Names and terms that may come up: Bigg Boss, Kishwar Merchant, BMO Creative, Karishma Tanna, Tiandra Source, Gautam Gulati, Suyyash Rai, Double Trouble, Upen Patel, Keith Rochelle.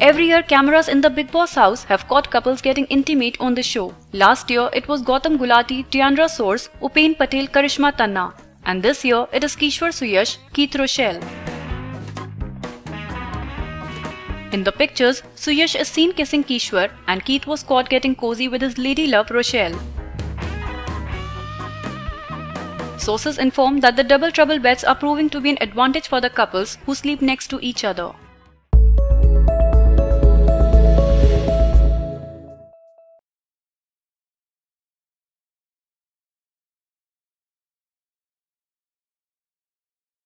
Every year, cameras in the Bigg Boss house have caught couples getting intimate on the show. Last year, it was Gautam Gulati, Tiandra Source, Upen Patel, Karishma Tanna. And this year, it is Kishwar Suyash, Keith Rochelle. In the pictures, Suyyash is seen kissing Kishwar and Keith was caught getting cozy with his lady love Rochelle. Sources inform that the double trouble beds are proving to be an advantage for the couples who sleep next to each other.